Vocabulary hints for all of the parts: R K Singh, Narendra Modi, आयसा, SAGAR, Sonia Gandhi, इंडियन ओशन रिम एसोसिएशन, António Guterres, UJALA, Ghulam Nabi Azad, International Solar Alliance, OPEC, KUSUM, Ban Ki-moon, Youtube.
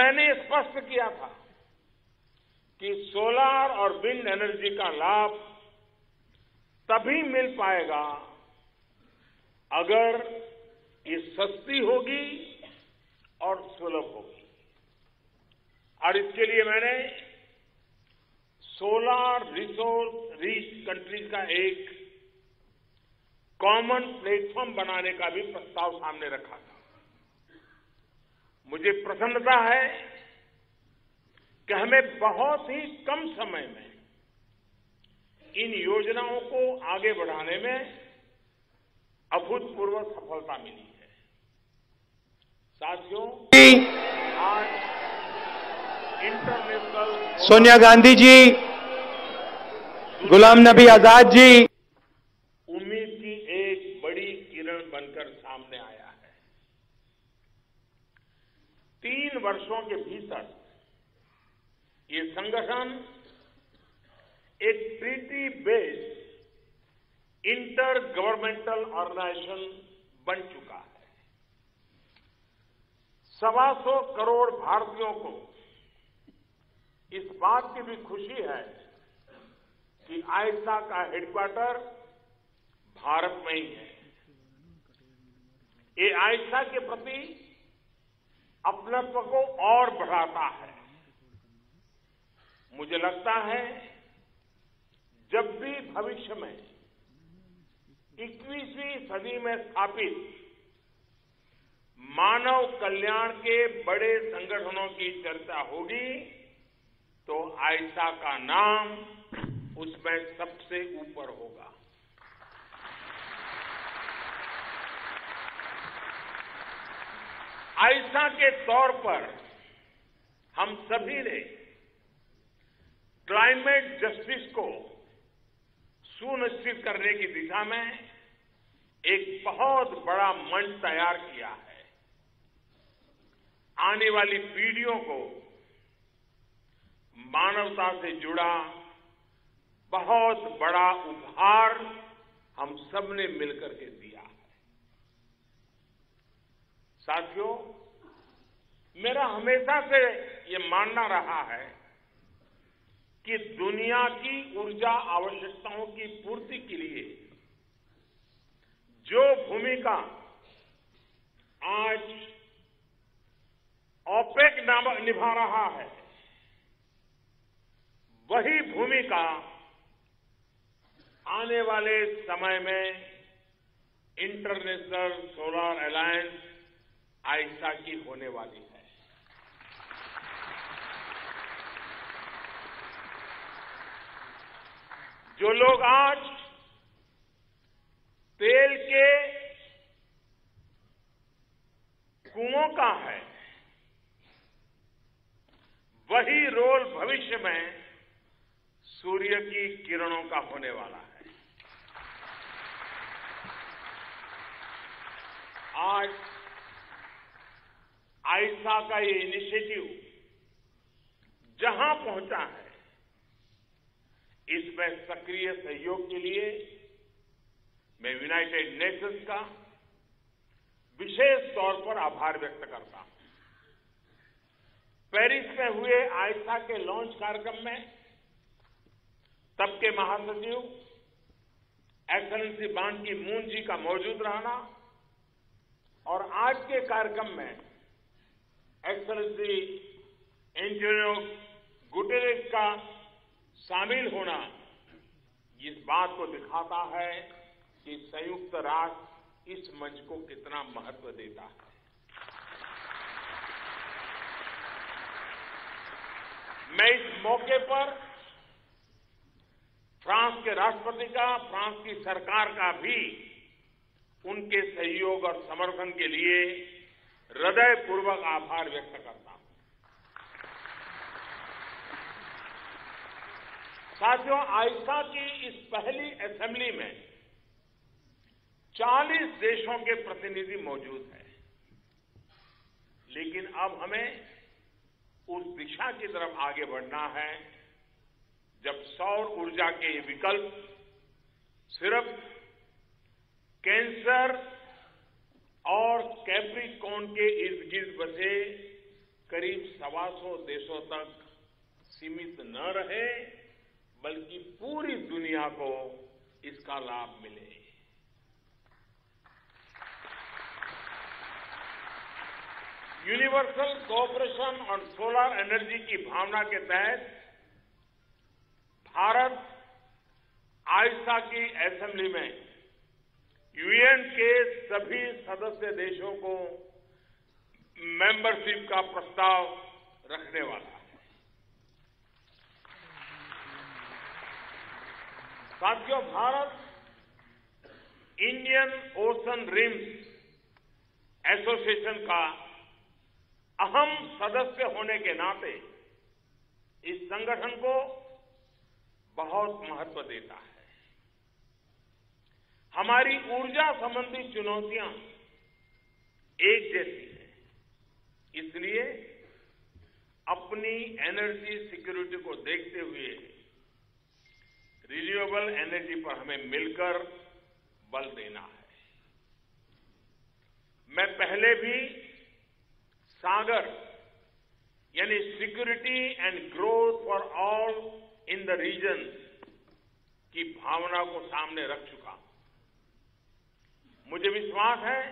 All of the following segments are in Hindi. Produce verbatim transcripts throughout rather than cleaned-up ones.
मैंने स्पष्ट किया था कि सोलार और विंड एनर्जी का लाभ तभी मिल पाएगा अगर ये सस्ती होगी और सुलभ होगी, और इसके लिए मैंने सोलार रिसोर्स रिच कंट्रीज का एक कॉमन प्लेटफॉर्म बनाने का भी प्रस्ताव सामने रखा था। मुझे प्रसन्नता है कि हमें बहुत ही कम समय में इन योजनाओं को आगे बढ़ाने में अभूतपूर्व सफलता मिली है। साथियों, आज इंटरनेशनल सोनिया गांधी जी, गुलाम नबी आजाद जी, उम्मीद की एक बड़ी किरण बनकर सामने आया है। तीन वर्षों के भीतर ये संगठन एक treaty based intergovernmental organisation बन चुका है। सवा सौ करोड़ भारतीयों को इस बात की भी खुशी है कि आयसा का हेडक्वार्टर भारत में ही है। ये आयसा के प्रति अपनत्व को और बढ़ाता है। मुझे लगता है जब भी भविष्य में इक्कीसवीं सदी में स्थापित मानव कल्याण के बड़े संगठनों की चर्चा होगी तो आयसा का नाम उसमें सबसे ऊपर होगा। आयसा के तौर पर हम सभी ने क्लाइमेट जस्टिस को सुनिश्चित करने की दिशा में एक बहुत बड़ा मंच तैयार किया है। आने वाली पीढ़ियों को मानवता से जुड़ा बहुत बड़ा उपहार हम सबने मिलकर के दिया है। साथियों, मेरा हमेशा से ये मानना रहा है कि दुनिया की ऊर्जा आवश्यकताओं की पूर्ति के लिए जो भूमिका आज ओपेक निभा रहा है, वही भूमिका आने वाले समय में इंटरनेशनल सोलर अलायंस आयसा की होने वाली है। जो लोग आज तेल के कुओं का है, वही रोल भविष्य में सूर्य की किरणों का होने वाला है। आज आयसा का ये इनिशिएटिव जहां पहुंचा है, इसमें सक्रिय सहयोग के लिए मैं यूनाइटेड नेशंस का विशेष तौर पर आभार व्यक्त करता हूं। पेरिस में हुए आयसा के लॉन्च कार्यक्रम में तब के महासचिव एक्सलेंसी बान की मून जी का मौजूद रहना और आज के कार्यक्रम में एक्सलेंसी एंटोनियो गुटेरेस का शामिल होना इस बात को दिखाता है कि संयुक्त राष्ट्र इस मंच को कितना महत्व देता है। मैं इस मौके पर फ्रांस के राष्ट्रपति का, फ्रांस की सरकार का भी उनके सहयोग और समर्थन के लिए हृदयपूर्वक आभार व्यक्त करता हूं। साथियों, आयसा की इस पहली असेंबली में चालीस देशों के प्रतिनिधि मौजूद हैं, लेकिन अब हमें उस दिशा की तरफ आगे बढ़ना है जब सौर ऊर्जा के ये विकल्प सिर्फ कैंसर और कैप्रिकॉर्न के इर्द गिर्द बसे करीब सवा सौ देशों तक सीमित न रहे बल्कि पूरी दुनिया को इसका लाभ मिले। यूनिवर्सल कोऑपरेशन और सोलर एनर्जी की भावना के तहत भारत आहिस्ता की असेंबली में यूएन के सभी सदस्य देशों को मेंबरशिप का प्रस्ताव रखने वाला है। साथियों, Bharat इंडियन ओशन रिम एसोसिएशन का अहम सदस्य होने के नाते इस संगठन को बहुत महत्व देता है। हमारी ऊर्जा संबंधी चुनौतियां एक जैसी हैं, इसलिए अपनी एनर्जी सिक्योरिटी को देखते हुए रिन्यूएबल एनर्जी पर हमें मिलकर बल देना है। मैं पहले भी सागर यानी security and growth for all in the region की भावना को सामने रख चुका। मुझे विश्वास है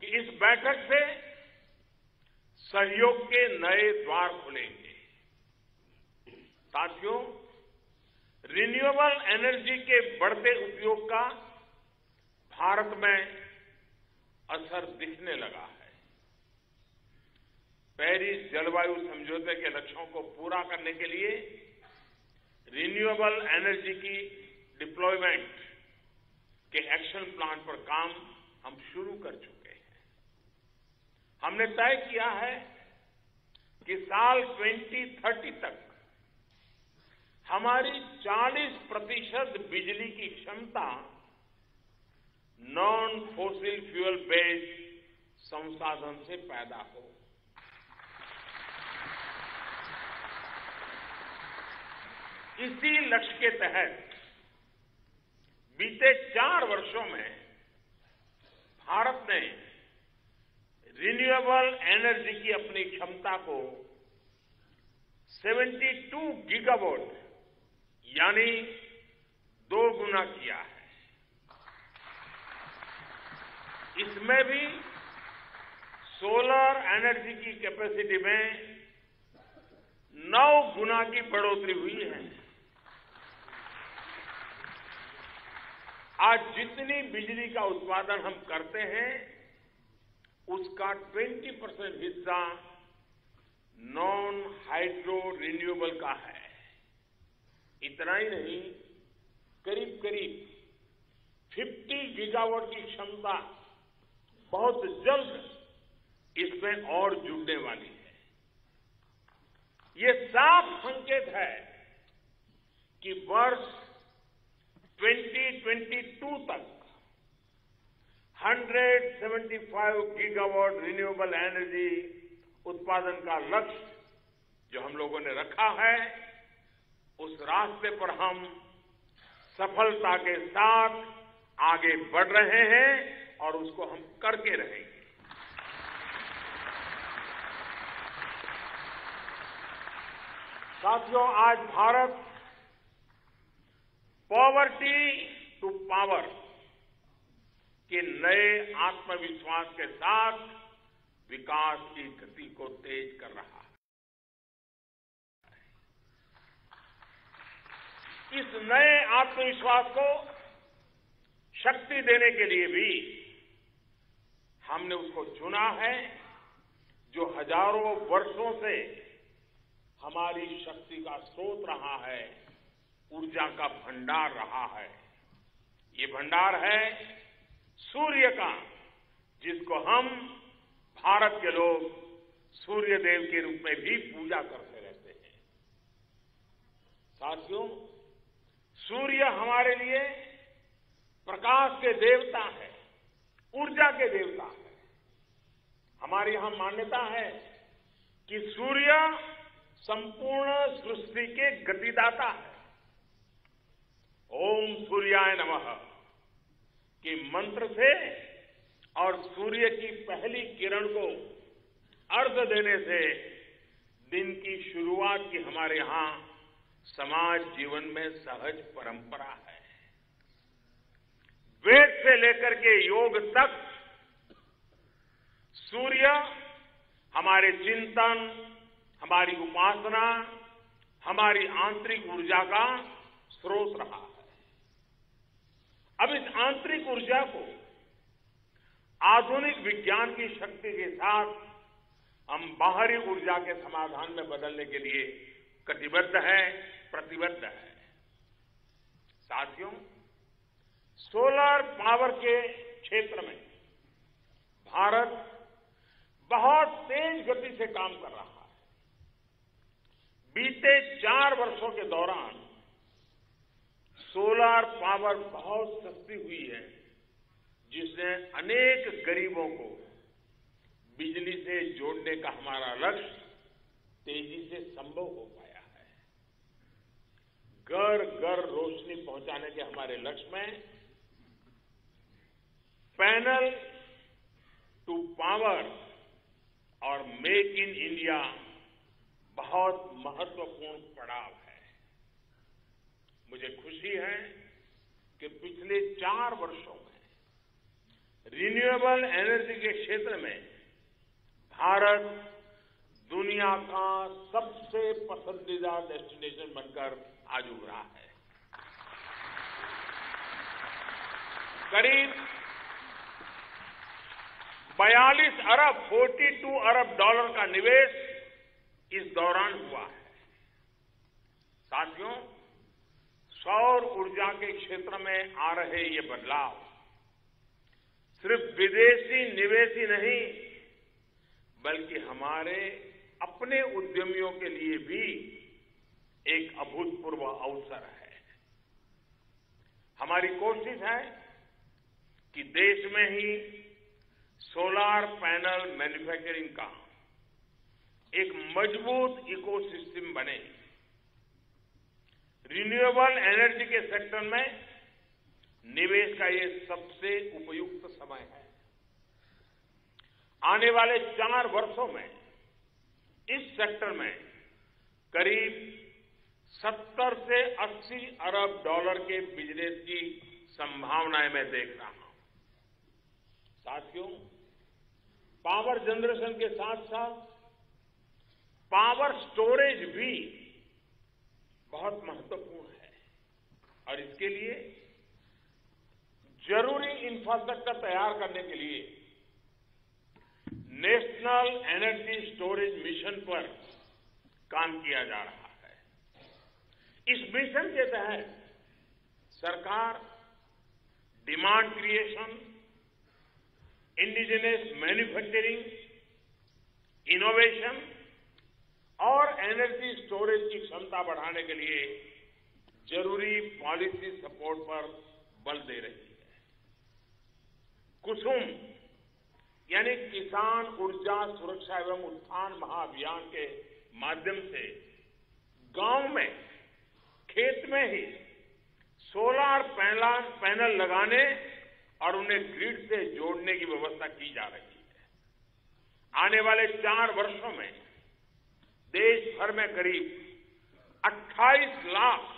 कि इस बैठक से सहयोग के नए द्वार खुलेंगे। साथियों, रिन्यूएबल एनर्जी के बढ़ते उपयोग का भारत में असर दिखने लगा है। पेरिस जलवायु समझौते के लक्ष्यों को पूरा करने के लिए रिन्यूएबल एनर्जी की डिप्लॉयमेंट के एक्शन प्लान पर काम हम शुरू कर चुके हैं। हमने तय किया है कि साल दो हज़ार तीस तक हमारी चालीस प्रतिशत बिजली की क्षमता नॉन फॉसिल फ्यूल बेस्ड संसाधन से पैदा हो। इसी लक्ष्य के तहत बीते चार वर्षों में भारत ने रिन्यूएबल एनर्जी की अपनी क्षमता को बहत्तर गीगावाट यानी दो गुना किया है। इसमें भी सोलर एनर्जी की कैपेसिटी में नौ गुना की बढ़ोतरी हुई है। आज जितनी बिजली का उत्पादन हम करते हैं उसका बीस परसेंट हिस्सा नॉन हाइड्रो रिन्यूएबल का है। इतना ही नहीं, करीब करीब पचास गीगावाट की क्षमता बहुत जल्द इसमें और जुड़ने वाली है। ये साफ संकेत है कि वर्ष दो हज़ार बाईस तक एक सौ पचहत्तर गीगावाट रिन्यूएबल एनर्जी उत्पादन का लक्ष्य जो हम लोगों ने रखा है उस रास्ते पर हम सफलता के साथ आगे बढ़ रहे हैं और उसको हम करके रहेंगे। साथियों, आज भारत पॉवर्टी टू पावर के नए आत्मविश्वास के साथ विकास की गति को तेज कर रहा है। इस नए आत्मविश्वास को शक्ति देने के लिए भी हमने उसको चुना है जो हजारों वर्षों से हमारी शक्ति का स्रोत रहा है, ऊर्जा का भंडार रहा है। ये भंडार है सूर्य का, जिसको हम भारत के लोग सूर्य देव के रूप में भी पूजा करते रहते हैं। साथियों, सूर्य हमारे लिए प्रकाश के देवता है, ऊर्जा के देवता है। हमारी यहां मान्यता है कि सूर्य संपूर्ण सृष्टि के गतिदाता है। ओम सूर्याय नमः के मंत्र से और सूर्य की पहली किरण को अर्थ देने से दिन की शुरुआत की हमारे यहां समाज जीवन में सहज परंपरा है। वेद से लेकर के योग तक सूर्य हमारे चिंतन, हमारी उपासना, हमारी आंतरिक ऊर्जा का स्रोत रहा है। अब इस आंतरिक ऊर्जा को आधुनिक विज्ञान की शक्ति के साथ हम बाहरी ऊर्जा के समाधान में बदलने के लिए कटिबद्ध हैं, प्रतिबद्ध हैं। साथियों, सोलर पावर के क्षेत्र में भारत बहुत तेज गति से काम कर रहा है। बीते चार वर्षों के दौरान सोलर पावर बहुत सस्ती हुई है, जिसने अनेक गरीबों को बिजली से जोड़ने का हमारा लक्ष्य तेजी से संभव हो पाया है। घर घर रोशनी पहुंचाने के हमारे लक्ष्य में पैनल टू पावर और मेक इन इंडिया बहुत महत्वपूर्ण पड़ाव है। मुझे खुशी है कि पिछले चार वर्षों में रिन्यूएबल एनर्जी के क्षेत्र में भारत दुनिया का सबसे पसंदीदा डेस्टिनेशन बनकर आज उभरा है। करीब बयालीस अरब बयालीस अरब डॉलर का निवेश इस दौरान हुआ है। साथियों, सौर ऊर्जा के क्षेत्र में आ रहे ये बदलाव सिर्फ विदेशी निवेश ही नहीं, बल्कि हमारे अपने उद्यमियों के लिए भी एक अभूतपूर्व अवसर है। हमारी कोशिश है कि देश में ही सोलार पैनल मैन्युफैक्चरिंग का एक मजबूत इकोसिस्टम बने। रिन्यूएबल एनर्जी के सेक्टर में निवेश का ये सबसे उपयुक्त समय है। आने वाले चार वर्षों में इस सेक्टर में करीब सत्तर से अस्सी अरब डॉलर के बिजनेस की संभावनाएं मैं देख रहा हूं। साथियों, पावर जनरेशन के साथ साथ पावर स्टोरेज भी बहुत महत्वपूर्ण है और इसके लिए जरूरी इंफ्रास्ट्रक्चर तैयार करने के लिए नेशनल एनर्जी स्टोरेज मिशन पर काम किया जा रहा है। इस मिशन के तहत सरकार demand creation, indigenous manufacturing, innovation और एनर्जी स्टोरेज की क्षमता बढ़ाने के लिए जरूरी पॉलिसी सपोर्ट पर बल दे रही है। कुसुम यानी किसान ऊर्जा सुरक्षा एवं उत्थान महाअभियान के माध्यम से गांव में, खेत में ही सोलार पैनल लगाने और उन्हें ग्रिड से जोड़ने की व्यवस्था की जा रही है। आने वाले चार वर्षों में देश भर में करीब अट्ठाईस लाख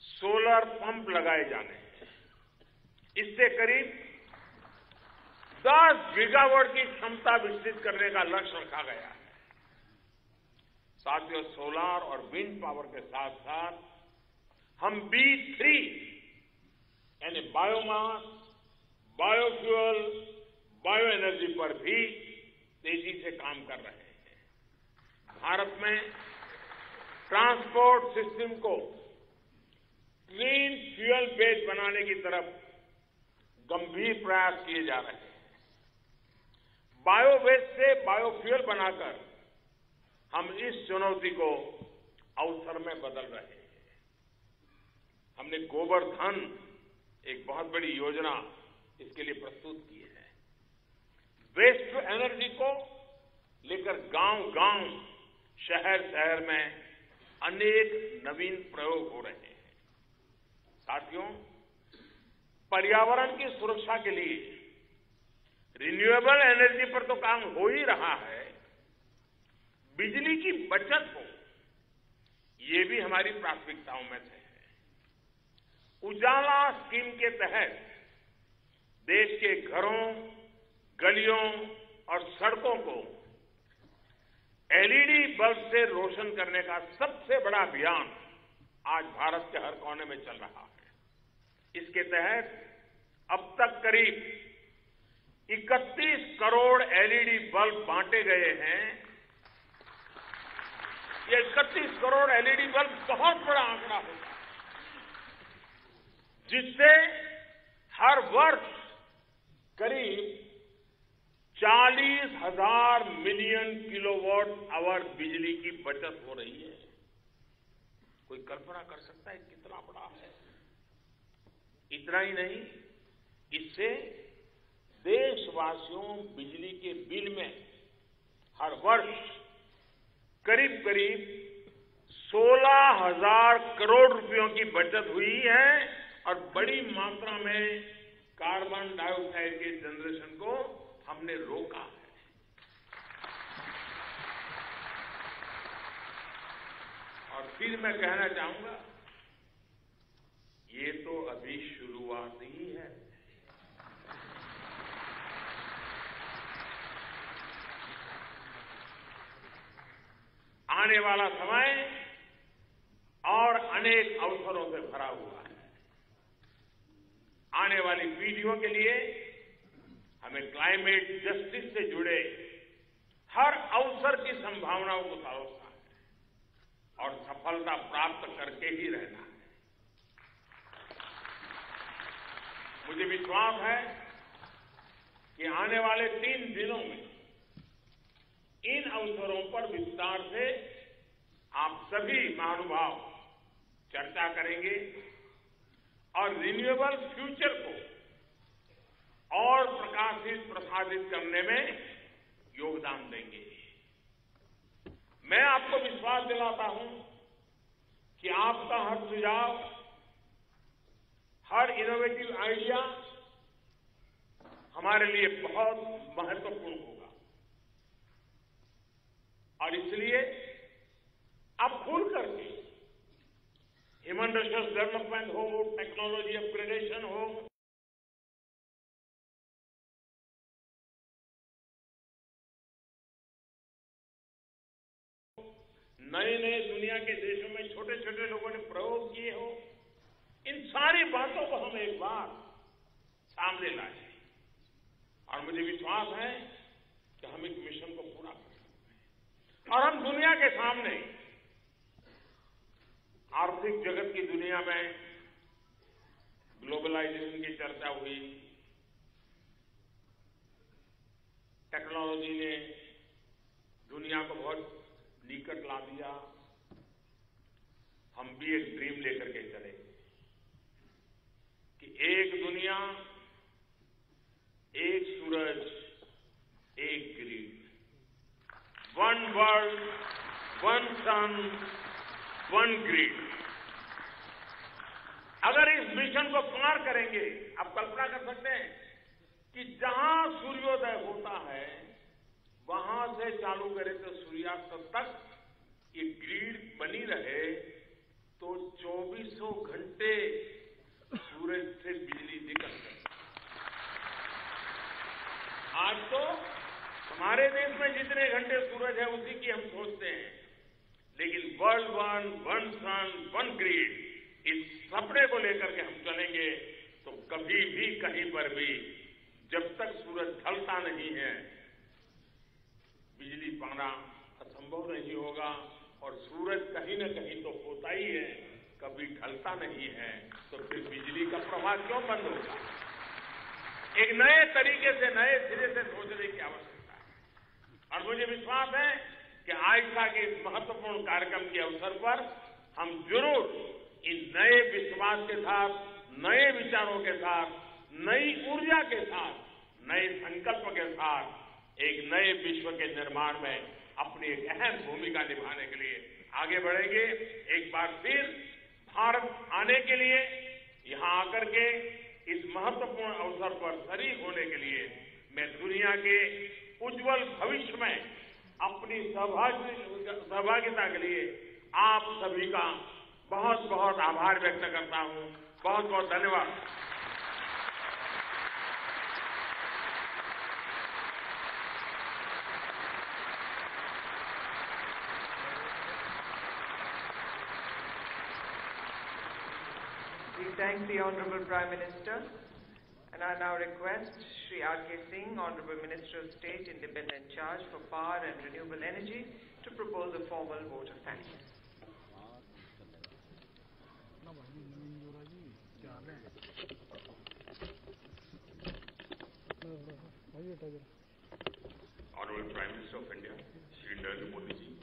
सोलर पंप लगाए जाने हैं। इससे करीब दस गीगावाट की क्षमता विकसित करने का लक्ष्य रखा गया है। साथियों, सोलार और विंड पावर के साथ साथ हम बी थ्री यानी बायोमास, बायोफ्यूल, बायो एनर्जी पर भी तेजी से काम कर रहे हैं। भारत में ट्रांसपोर्ट सिस्टम को क्लीन फ्यूल बेस्ड बनाने की तरफ गंभीर प्रयास किए जा रहे हैं। बायो वेस्ट से बायोफ्यूल बनाकर हम इस चुनौती को अवसर में बदल रहे हैं। हमने गोबर धन एक बहुत बड़ी योजना इसके लिए प्रस्तुत की है। वेस्ट टू एनर्जी को लेकर गांव-गांव, शहर-शहर में अनेक नवीन प्रयोग हो रहे हैं। साथियों, पर्यावरण की सुरक्षा के लिए रिन्यूएबल एनर्जी पर तो काम हो ही रहा है, बिजली की बचत हो, ये भी हमारी प्राथमिकताओं में से है। उजाला स्कीम के तहत देश के घरों, गलियों और सड़कों को एलईडी बल्ब से रोशन करने का सबसे बड़ा अभियान आज भारत के हर कोने में चल रहा है। इसके तहत अब तक करीब इकतीस करोड़ एलईडी बल्ब बांटे गए हैं। ये इकतीस करोड़ एलईडी बल्ब बहुत बड़ा आंकड़ा होगा, जिससे हर वर्ष करीब चालीस हजार मिलियन किलोवाट आवर बिजली की बचत हो रही है। कोई कल्पना कर सकता है कितना बड़ा है? इतना ही नहीं, इससे देशवासियों बिजली के बिल में हर वर्ष करीब करीब सोलह हजार करोड़ रुपयों की बचत हुई है और बड़ी मात्रा में कार्बन डाइऑक्साइड के जनरेशन को हमने रोका है। और फिर मैं कहना चाहूंगा, ये तो अभी शुरुआत ही है। आने वाला समय और अनेक अवसरों से भरा हुआ है। आने वाली पीढ़ियों के लिए हमें क्लाइमेट जस्टिस से जुड़े हर अवसर की संभावनाओं को तलाशना है और सफलता प्राप्त करके ही रहना है। मुझे विश्वास है कि आने वाले तीन दिनों में इन अवसरों पर विस्तार से आप सभी महानुभाव चर्चा करेंगे और रिन्यूएबल फ्यूचर को और प्रकाशित प्रसारित करने में योगदान देंगे। मैं आपको विश्वास दिलाता हूं कि आपका हर सुझाव, हर इनोवेटिव आइडिया हमारे लिए बहुत महत्वपूर्ण होगा और इसलिए आप खुल करके ह्यूमन रिसोर्स डेवलपमेंट हो, टेक्नोलॉजी अपग्रेडेशन हो, नए नए दुनिया के देशों में छोटे छोटे लोगों ने प्रयोग किए हो, इन सारी बातों को हम एक बार सामने लाए और मुझे विश्वास है कि हम इस मिशन को पूरा कर सकते हैं और हम दुनिया के सामने, आर्थिक जगत की दुनिया में ग्लोबलाइजेशन की चर्चा हुई, टेक्नोलॉजी ने दुनिया को बहुत निकट ला दिया, हम भी एक ड्रीम लेकर के चले कि एक दुनिया, एक सूरज, एक grid, one world, one sun, one grid. अगर इस मिशन को पार करेंगे, आप कल्पना कर सकते हैं कि जहां सूर्योदय होता है वहां से चालू करें तो सूर्यास्त तक ये ग्रिड बनी रहे तो चौबीसों घंटे सूरज से बिजली निकल सके। आज तो हमारे देश में जितने घंटे सूरज है उसी की हम सोचते हैं, लेकिन world one, one sun, one grid, इस सपने को लेकर के हम चलेंगे तो कभी भी, कहीं पर भी, जब तक सूरज ढलता नहीं है बिजली पाना असंभव नहीं होगा और सूरज कहीं न कहीं तो होता ही है, कभी ढलता नहीं है, तो फिर बिजली का प्रवाह क्यों बंद होगा? एक नए तरीके से, नए सिरे से सोचने की आवश्यकता है और मुझे विश्वास है कि आज के इस महत्वपूर्ण कार्यक्रम के अवसर पर हम जरूर इन नए विश्वास के साथ, नए विचारों के साथ, नई ऊर्जा के साथ, नए संकल्प के साथ एक नए विश्व के निर्माण में अपनी एक अहम भूमिका निभाने के लिए आगे बढ़ेंगे। एक बार फिर भारत आने के लिए, यहाँ आकर के इस महत्वपूर्ण अवसर पर शरीक होने के लिए मैं दुनिया के उज्जवल भविष्य में अपनी सहभागिता के लिए आप सभी का बहुत बहुत आभार व्यक्त करता हूं। बहुत बहुत धन्यवाद। We thank the Honorable Prime Minister. And I now request Shri R K Singh, Honorable Minister of State, Independent Charge for Power and Renewable Energy, to propose a formal vote of thanks. Honorable Prime Minister of India, Shri Narendra Modi ji,